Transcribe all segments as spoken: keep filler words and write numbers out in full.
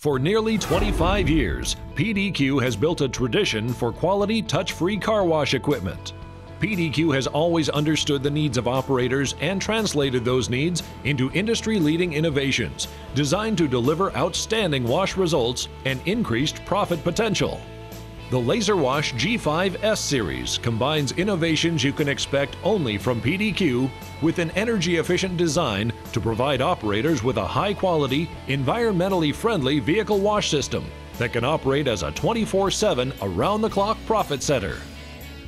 For nearly twenty-five years, P D Q has built a tradition for quality, touch-free car wash equipment. P D Q has always understood the needs of operators and translated those needs into industry-leading innovations designed to deliver outstanding wash results and increased profit potential. The LaserWash G five S series combines innovations you can expect only from P D Q with an energy-efficient design to provide operators with a high-quality, environmentally friendly vehicle wash system that can operate as a twenty-four seven, around-the-clock profit center.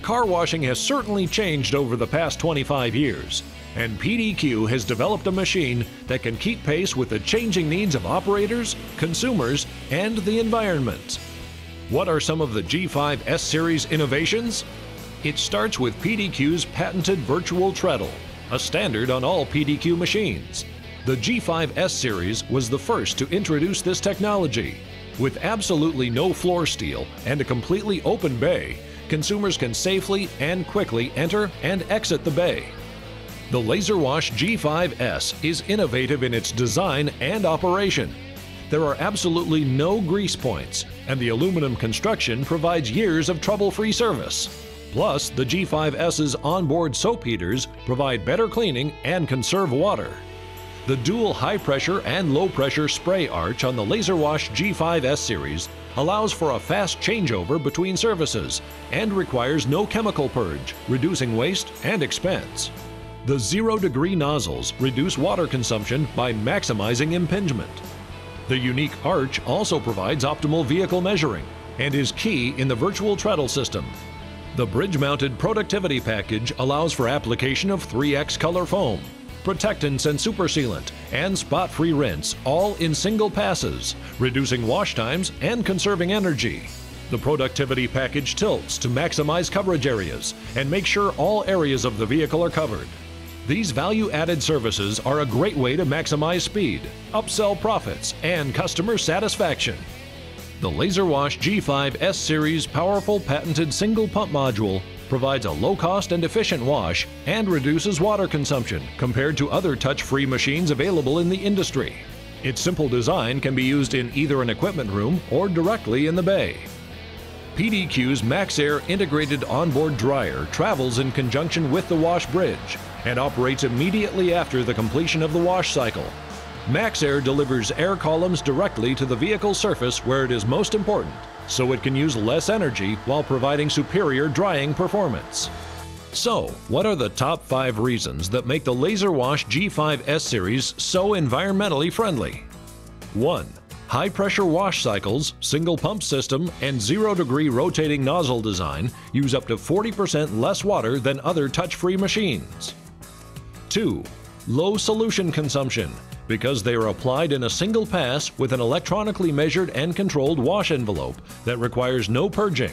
Car washing has certainly changed over the past twenty-five years, and P D Q has developed a machine that can keep pace with the changing needs of operators, consumers, and the environment. What are some of the G five S Series innovations? It starts with P D Q's patented virtual treadle, a standard on all P D Q machines. The G five S Series was the first to introduce this technology. With absolutely no floor steel and a completely open bay, consumers can safely and quickly enter and exit the bay. The LaserWash G five S is innovative in its design and operation. There are absolutely no grease points, and the aluminum construction provides years of trouble-free service. Plus, the G five S's onboard soap heaters provide better cleaning and conserve water. The dual high-pressure and low-pressure spray arch on the LaserWash G five S series allows for a fast changeover between services and requires no chemical purge, reducing waste and expense. The zero-degree nozzles reduce water consumption by maximizing impingement. The unique arch also provides optimal vehicle measuring and is key in the virtual treadle system. The bridge-mounted productivity package allows for application of three X color foam, protectants and super sealant, and spot-free rinse, all in single passes, reducing wash times and conserving energy. The productivity package tilts to maximize coverage areas and make sure all areas of the vehicle are covered. These value-added services are a great way to maximize speed, upsell profits, and customer satisfaction. The LaserWash G five S Series powerful patented single pump module provides a low-cost and efficient wash and reduces water consumption compared to other touch-free machines available in the industry. Its simple design can be used in either an equipment room or directly in the bay. P D Q's MaxAir integrated onboard dryer travels in conjunction with the wash bridge and operates immediately after the completion of the wash cycle. MaxAir delivers air columns directly to the vehicle surface where it is most important, so it can use less energy while providing superior drying performance. So, what are the top five reasons that make the LaserWash G five S Series so environmentally friendly? One. High-pressure wash cycles, single pump system, and zero-degree rotating nozzle design use up to forty percent less water than other touch-free machines. Two. Low solution consumption, because they are applied in a single pass with an electronically measured and controlled wash envelope that requires no purging.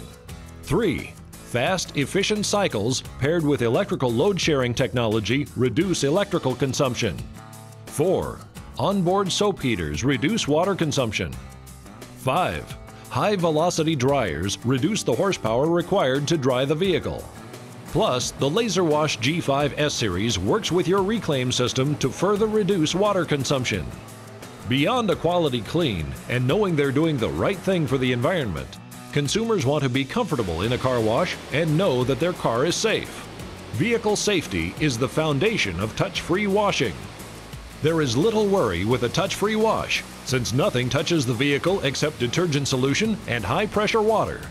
Three. Fast, efficient cycles paired with electrical load-sharing technology reduce electrical consumption. Four. Onboard soap heaters reduce water consumption. Five. High-velocity dryers reduce the horsepower required to dry the vehicle. Plus, the LaserWash G five S Series works with your reclaim system to further reduce water consumption. Beyond a quality clean and knowing they're doing the right thing for the environment, consumers want to be comfortable in a car wash and know that their car is safe. Vehicle safety is the foundation of touch-free washing. There is little worry with a touch-free wash, since nothing touches the vehicle except detergent solution and high-pressure water.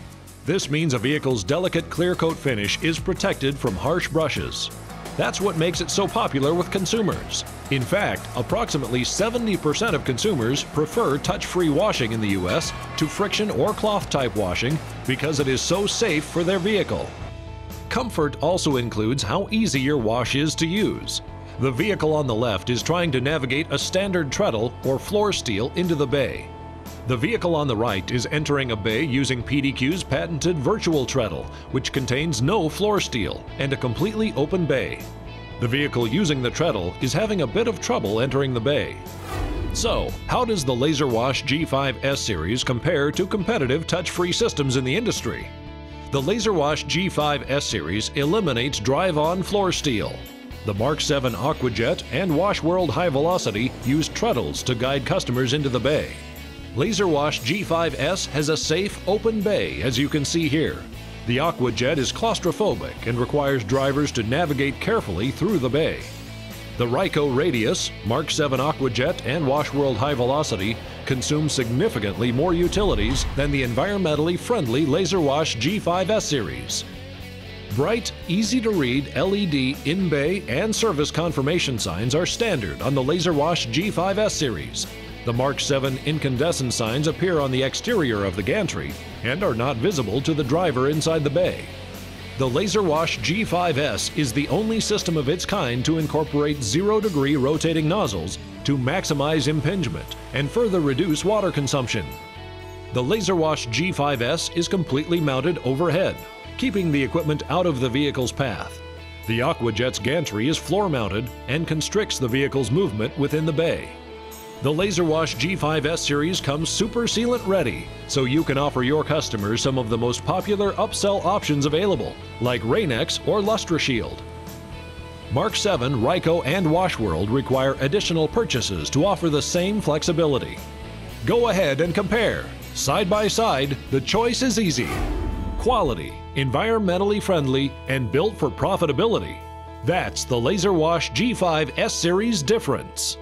This means a vehicle's delicate clear coat finish is protected from harsh brushes. That's what makes it so popular with consumers. In fact, approximately seventy percent of consumers prefer touch-free washing in the U S to friction or cloth-type washing because it is so safe for their vehicle. Comfort also includes how easy your wash is to use. The vehicle on the left is trying to navigate a standard treadle or floor steel into the bay. The vehicle on the right is entering a bay using P D Q's patented virtual treadle, which contains no floor steel and a completely open bay. The vehicle using the treadle is having a bit of trouble entering the bay. So, how does the LaserWash G five S Series compare to competitive touch-free systems in the industry? The LaserWash G five S Series eliminates drive-on floor steel. The Mark seven AquaJet and WashWorld High Velocity use treadles to guide customers into the bay. LaserWash G five S has a safe, open bay, as you can see here. The AquaJet is claustrophobic and requires drivers to navigate carefully through the bay. The Ryko Radius, Mark seven AquaJet, and WashWorld High Velocity consume significantly more utilities than the environmentally friendly LaserWash G five S series. Bright, easy-to-read L E D in-bay and service confirmation signs are standard on the LaserWash G five S series. The Mark seven incandescent signs appear on the exterior of the gantry and are not visible to the driver inside the bay. The LaserWash G five S is the only system of its kind to incorporate zero-degree rotating nozzles to maximize impingement and further reduce water consumption. The LaserWash G five S is completely mounted overhead, keeping the equipment out of the vehicle's path. The AquaJet's gantry is floor-mounted and constricts the vehicle's movement within the bay. The LaserWash G five S series comes super sealant ready, so you can offer your customers some of the most popular upsell options available, like Rain-X or LustreShield. Mark seven, Ryko, and WashWorld require additional purchases to offer the same flexibility. Go ahead and compare. Side by side, the choice is easy. Quality, environmentally friendly, and built for profitability. That's the LaserWash G five S series difference.